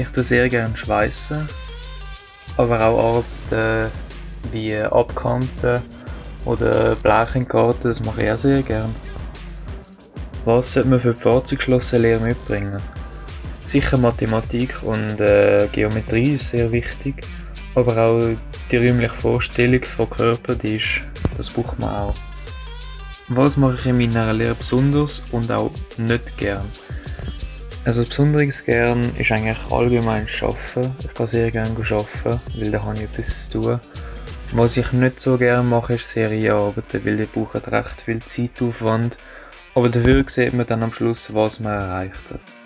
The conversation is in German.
Ich tue sehr gerne schweißen, aber auch Orte wie Abkanten oder Bleichenkarten, das mache ich auch sehr gerne. Was sollte man für die Fahrzeugschlossenlehre mitbringen? Sicher Mathematik und Geometrie ist sehr wichtig, aber auch die räumliche Vorstellung von Körper, das braucht man auch. Was mache ich in meiner Lehre besonders und auch nicht gern? Also besonders gern ist eigentlich allgemein Arbeiten. Ich kann sehr gerne arbeiten, weil da habe ich etwas zu tun. Was ich nicht so gerne mache, ist Serienarbeiten, weil die brauchen recht viel Zeitaufwand. Aber dafür sieht man dann am Schluss, was man erreicht hat.